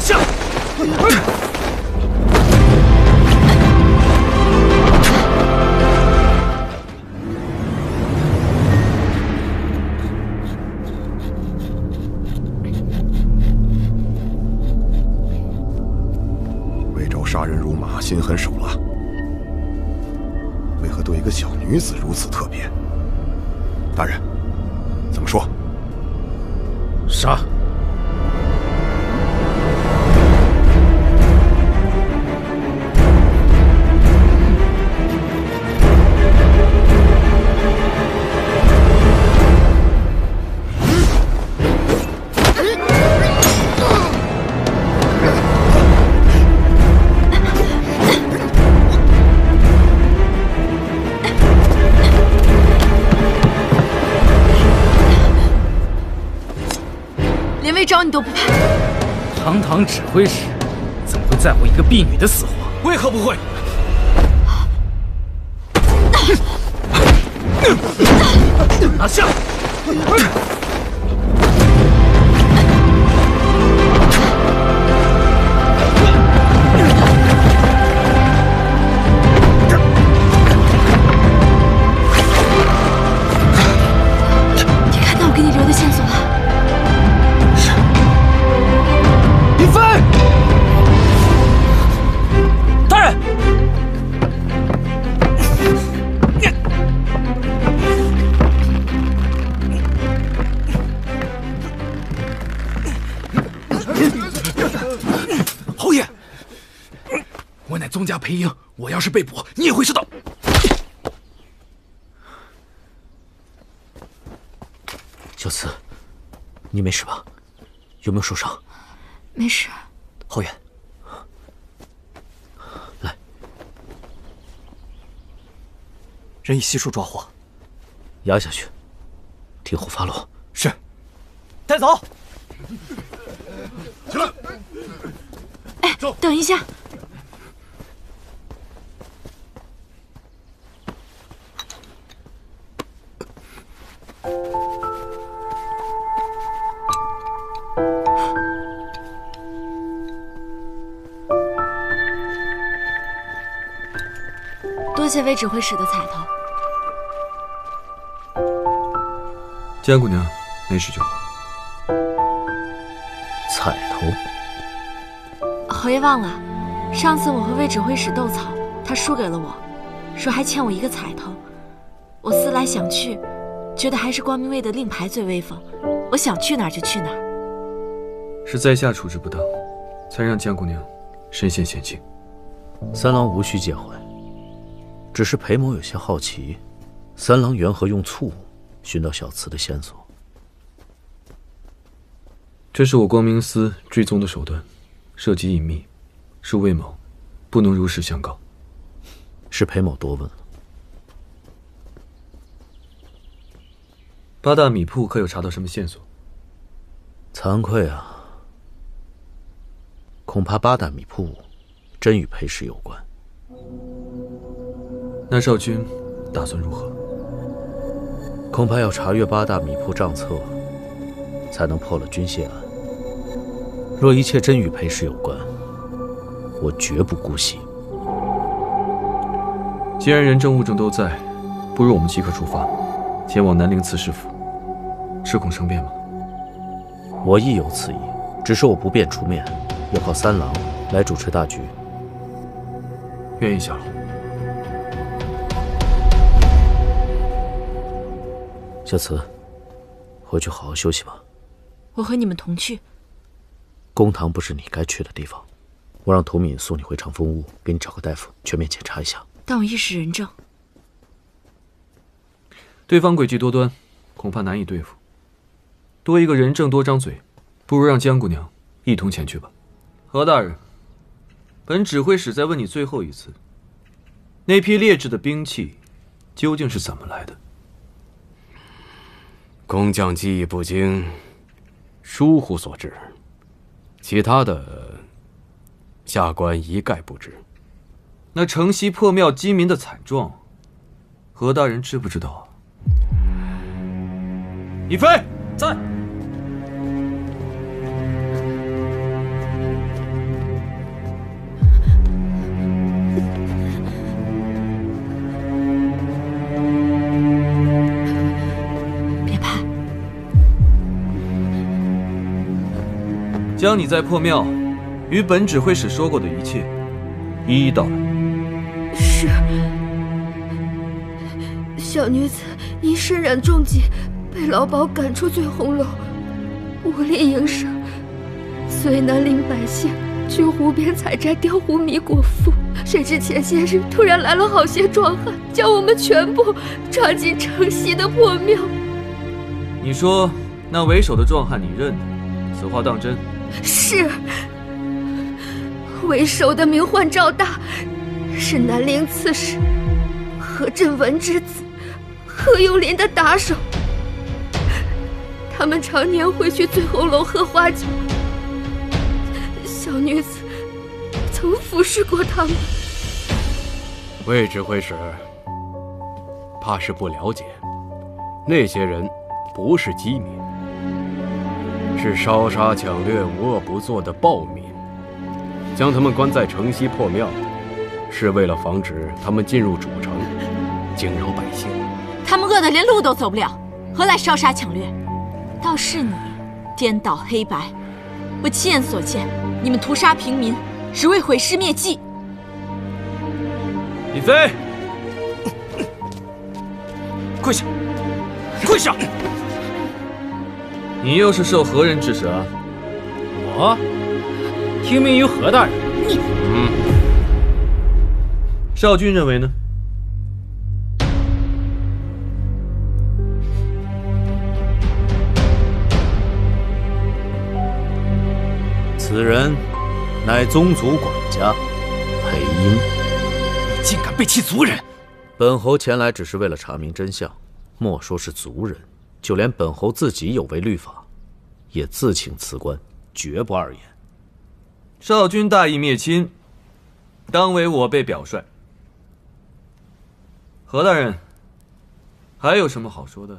下！魏州杀人如麻，心狠手辣，为何对一个小女子如此特别？大人，怎么说？杀！ 你都不怕？堂堂指挥使，怎么会在乎一个婢女的死活？为何不会？拿下！ 宗家裴英，我要是被捕，你也会知道。小慈，你没事吧？有没有受伤？没事。浩远，来，人以悉数抓获，押下去，听候发落。是，带走。起来。哎，等一下。 多谢魏指挥使的彩头。江姑娘，没事就好。彩头？侯爷忘了，上次我和魏指挥使斗草，他输给了我，说还欠我一个彩头。我思来想去。 觉得还是光明卫的令牌最威风，我想去哪儿就去哪儿。是在下处置不当，才让江姑娘深陷险境。三郎无需介怀，只是裴某有些好奇，三郎缘何用醋寻到小慈的线索？这是我光明司追踪的手段，涉及隐秘，是魏某不能如实相告。是裴某多问了。 八大米铺可有查到什么线索？惭愧啊，恐怕八大米铺真与裴氏有关。那少君打算如何？恐怕要查阅八大米铺账册，才能破了军械案。若一切真与裴氏有关，我绝不姑息。既然人证物证都在，不如我们即刻出发。 前往南陵刺史府，是恐生变吗？我亦有此意，只是我不便出面，要靠三郎来主持大局。愿意效劳。小慈，回去好好休息吧。我和你们同去。公堂不是你该去的地方，我让涂敏送你回长风屋，给你找个大夫全面检查一下。但我亦是人证。 对方诡计多端，恐怕难以对付。多一个人证，多张嘴，不如让江姑娘一同前去吧。何大人，本指挥使再问你最后一次：那批劣质的兵器究竟是怎么来的？工匠技艺不精，疏忽所致。其他的，下官一概不知。那城西破庙饥民的惨状，何大人知不知道啊？ 一飞在。将你在破庙与本指挥使说过的一切，一一道来。是。小女子因身染重疾，被老鸨赶出醉红楼，无力营生，遂南陵百姓去湖边采摘雕胡米果腹。谁知前些日突然来了好些壮汉，将我们全部抓进城西的破庙。你说那为首的壮汉，你认得？ 此话当真？是。为首的名唤赵大，是南陵刺史何振文之子，何猷林的打手。他们常年会去醉红楼喝花酒，小女子曾服侍过他们。魏指挥使怕是不了解，那些人不是饥民。 是烧杀抢掠、无恶不作的暴民，将他们关在城西破庙，是为了防止他们进入主城，惊扰百姓。他们饿得连路都走不了，何来烧杀抢掠？倒是你，颠倒黑白，我亲眼所见，你们屠杀平民，只为毁尸灭迹。尹飞，跪下，跪下！ 你又是受何人指使啊？我听命于何大人。你，少君认为呢？此人乃宗族管家裴英。你竟敢背弃族人！本侯前来只是为了查明真相，莫说是族人。 就连本侯自己有违律法，也自请辞官，绝不二言。少君大义灭亲，当为我辈表率。何大人，还有什么好说的？